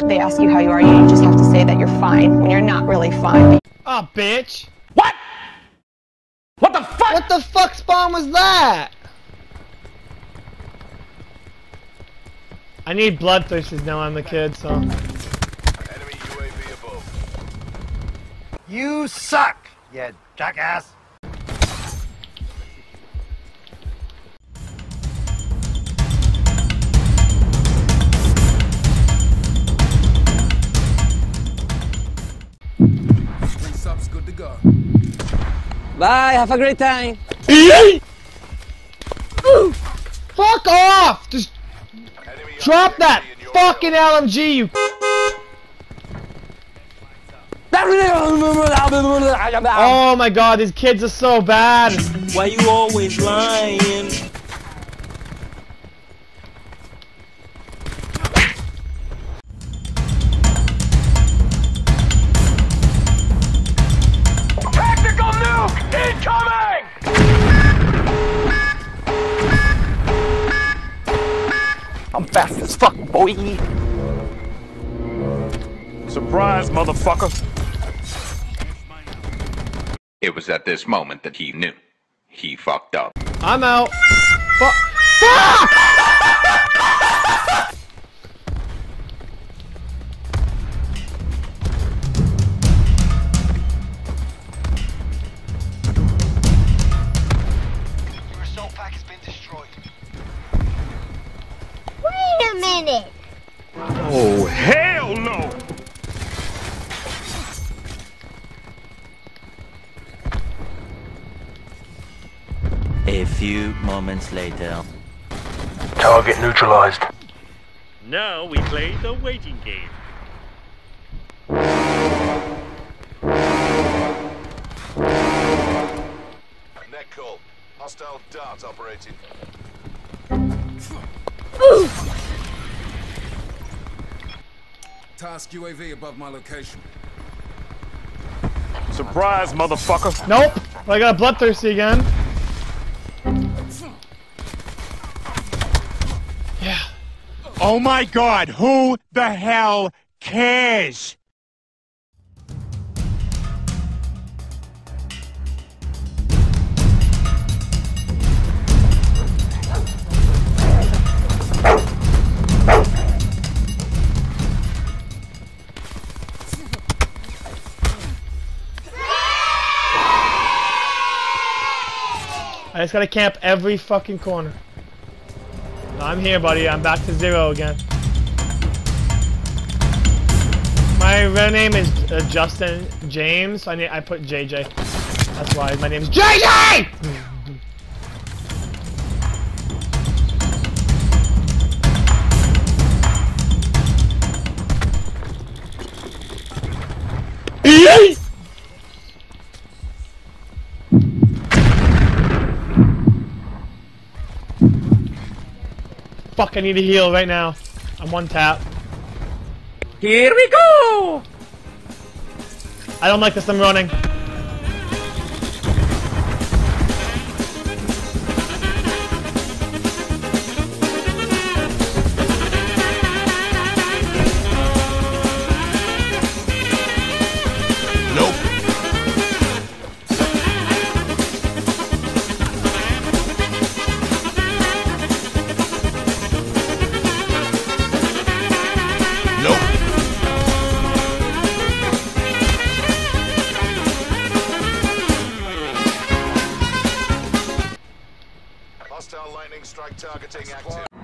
They ask you how you are, you just have to say that you're fine when you're not really fine. Oh, bitch. What? What the fuck? What the fuck spawn was that? I need bloodthirsters now, I'm a kid, so... Enemy UAV above. You suck, you jackass! Three subs good to go. Bye, have a great time! Fuck off! Just... drop that fucking LMG, you. Oh my god, these kids are so bad. Why you always lying? Tactical nuke incoming! I'm fast as fuck, boy! Surprise, motherfucker! It was at this moment that he knew. He fucked up. I'm out! Fuck! Fuck! Your assault pack has been destroyed. Wait a minute! Oh, hell no! A few moments later... Target neutralized. Now we play the waiting game. Net call. Hostile dart operating. Ooh. Task UAV above my location. Surprise, motherfucker! Nope! I got bloodthirsty again. Yeah. Oh my god, who the hell cares? I just gotta camp every fucking corner. I'm here, buddy. I'm back to zero again. My real name is Justin James. So I put JJ. That's why my name is JJ! Fuck, I need a heal right now. I'm one tap. Here we go! I don't like this, I'm running.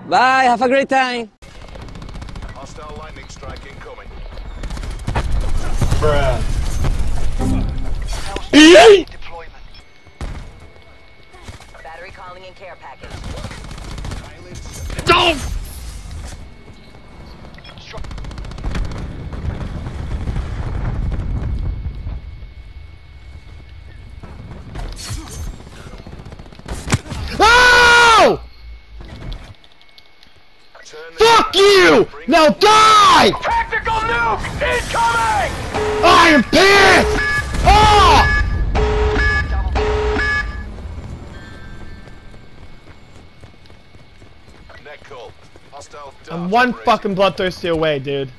Bye, have a great time. Hostile lightning strike incoming. Bruh. Deployment. Battery calling in care package. Don't. Fuck you! Now die! Tactical nuke incoming! I am pissed! Oh! I'm one fucking bloodthirsty away, dude.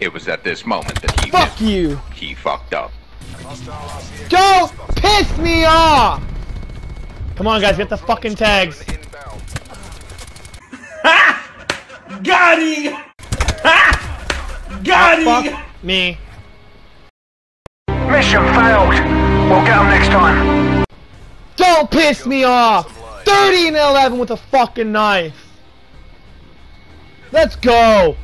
It was at this moment that he He fucked up. Don't piss me off! Come on, guys, get the fucking tags. Ha! Got him! Ha! Got him! Fuck me. Mission failed. We'll get him next time. Don't piss me off! 30 and 11 with a fucking knife. Let's go!